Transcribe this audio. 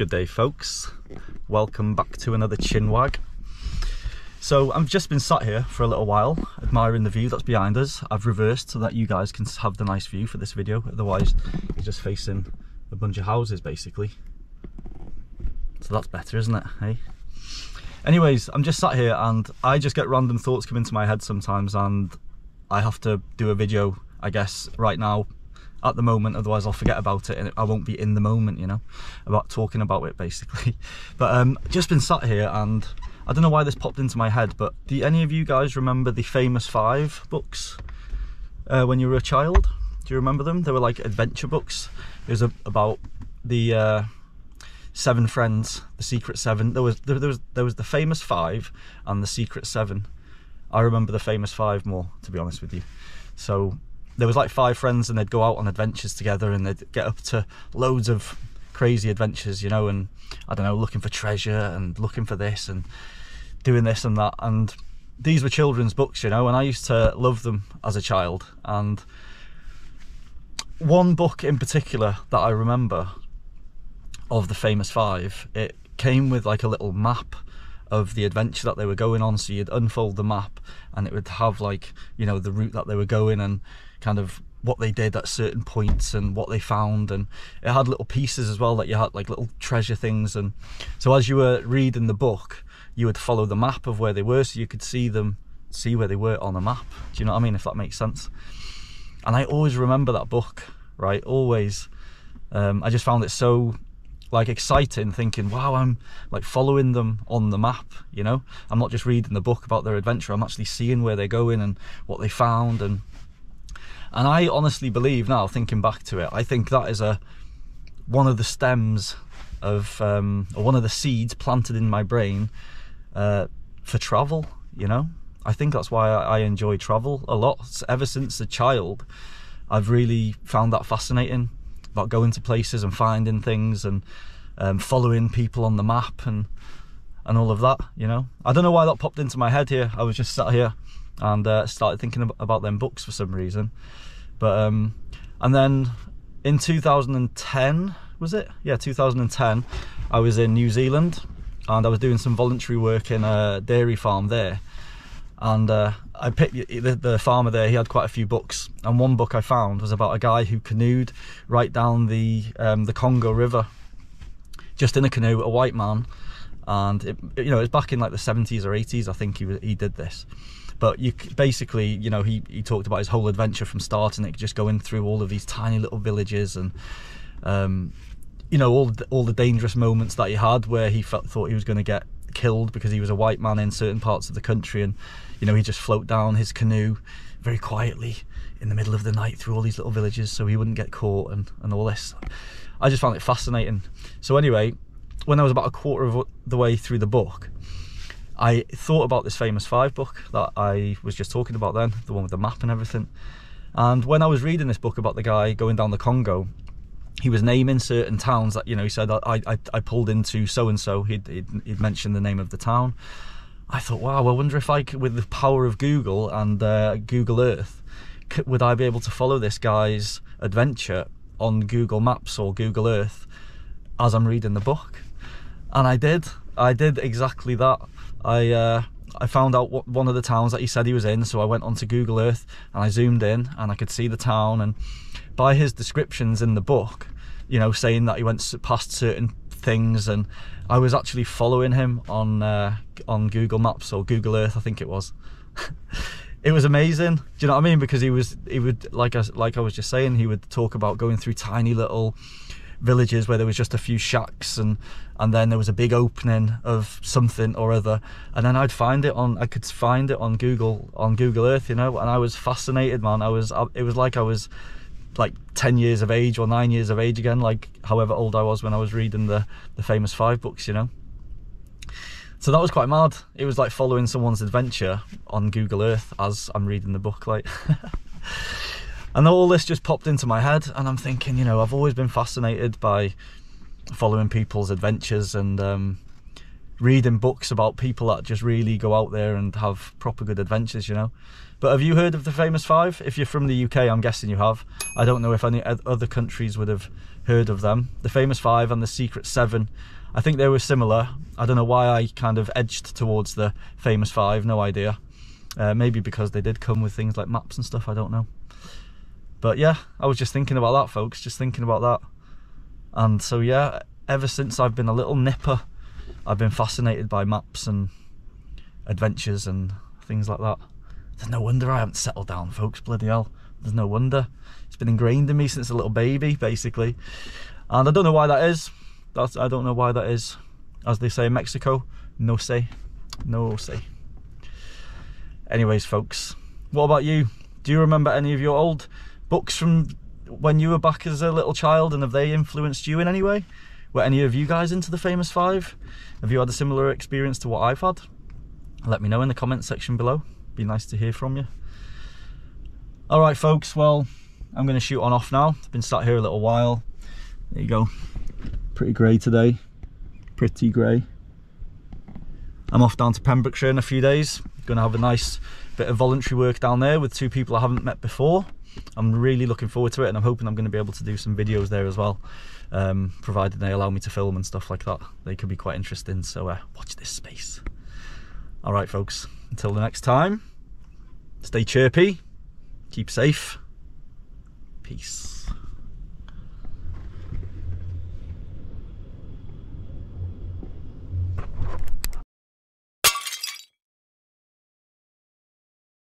Good day, folks. Welcome back to another chinwag. So I've just been sat here for a little while admiring the view that's behind us. I've reversed so that you guys can have the nice view for this video, otherwise you're just facing a bunch of houses basically. So that's better, isn't it, hey? Anyways, I'm just sat here and I just get random thoughts come into my head sometimes, and I have to do a video, I guess, right now at the moment, otherwise I'll forget about it and I won't be in the moment, you know, about talking about it basically. But just been sat here and I don't know why this popped into my head, but do any of you guys remember the Famous Five books when you were a child? Do you remember them? They were like adventure books. It was about the seven friends, the Secret Seven. There was the Famous Five and the Secret Seven. I remember the Famous Five more, to be honest with you. So there was like five friends and they'd go out on adventures together and they'd get up to loads of crazy adventures, you know, and I don't know, looking for treasure and looking for this and doing this and that. And these were children's books, you know, and I used to love them as a child. And one book in particular that I remember of the Famous Five, it came with like a little map of the adventure that they were going on. So you'd unfold the map and it would have like, you know, the route that they were going and kind of what they did at certain points and what they found. And it had little pieces as well that you had, like little treasure things. And so as you were reading the book, you would follow the map of where they were, so you could see them, see where they were on the map. Do you know what I mean? If that makes sense. And I always remember that book, right? Always. I just found it so like exciting, thinking, wow, I'm like following them on the map, you know? I'm not just reading the book about their adventure, I'm actually seeing where they're going and what they found. And I honestly believe now, thinking back to it, I think that is one of the stems of, or one of the seeds planted in my brain for travel, you know? I think that's why I enjoy travel a lot. Ever since a child, I've really found that fascinating, about going to places and finding things and following people on the map and all of that, you know. I don't know why that popped into my head here. I was just sat here and started thinking about them books for some reason. But and then in 2010, was it? Yeah, 2010, I was in New Zealand and I was doing some voluntary work in a dairy farm there. And I picked the farmer there, he had quite a few books, and one book I found was about a guy who canoed right down the Congo River, just in a canoe, a white man. And it, you know, it was back in like the 70s or 80s, I think he did this. But you basically, you know, he talked about his whole adventure from starting it, just going through all of these tiny little villages and you know, all the dangerous moments that he had, where he thought he was going to get killed because he was a white man in certain parts of the country. And you know, he just floated down his canoe very quietly in the middle of the night through all these little villages so he wouldn't get caught and all this. I just found it fascinating. So anyway, when I was about a quarter of the way through the book, I thought about this Famous Five book that I was just talking about then, the one with the map and everything. And when I was reading this book about the guy going down the Congo, he was naming certain towns that, you know, he said, I pulled into so-and-so, he'd mentioned the name of the town. I thought, wow, I wonder if I could, with the power of Google and Google Earth, would I be able to follow this guy's adventure on Google Maps or Google Earth as I'm reading the book? And I did exactly that. I found out what one of the towns that he said he was in, so I went onto Google Earth and I zoomed in and I could see the town. And by his descriptions in the book, you know, saying that he went past certain things, and I was actually following him on Google Maps or Google Earth, I think it was. It was amazing. Do you know what I mean? Because he would like I was just saying, he would talk about going through tiny little villages where there was just a few shacks, and then there was a big opening of something or other, and then I could find it on Google Earth, you know. And I was fascinated, man. It was like I was like 10 years of age or 9 years of age again, like however old I was when I was reading the Famous Five books, you know. So that was quite mad. It was like following someone's adventure on Google Earth as I'm reading the book, like. And all this just popped into my head and I'm thinking, you know, I've always been fascinated by following people's adventures and reading books about people that just really go out there and have proper good adventures, you know. But have you heard of the Famous Five? If you're from the UK, I'm guessing you have. I don't know if any other countries would have heard of them. The Famous Five and the Secret Seven, I think they were similar. I don't know why I kind of edged towards the Famous Five, no idea. Maybe because they did come with things like maps and stuff, I don't know. But yeah, I was just thinking about that, folks, just thinking about that. And so yeah, ever since I've been a little nipper, I've been fascinated by maps and adventures and things like that. There's no wonder I haven't settled down, folks, bloody hell. There's no wonder. It's been ingrained in me since a little baby, basically. And I don't know why that is. I don't know why that is. As they say in Mexico, no sé, no sé. Anyways, folks, what about you? Do you remember any of your old books from when you were back as a little child, and have they influenced you in any way? Were any of you guys into the Famous Five? Have you had a similar experience to what I've had? Let me know in the comments section below. Be nice to hear from you. All right, folks, well, I'm going to shoot on off now. I've been sat here a little while. There you go. Pretty grey today. Pretty grey. I'm off down to Pembrokeshire in a few days. Going to have a nice bit of voluntary work down there with two people I haven't met before. I'm really looking forward to it, and I'm hoping I'm going to be able to do some videos there as well, provided they allow me to film and stuff like that. They could be quite interesting, so watch this space. All right, folks, until the next time, stay chirpy, keep safe, peace.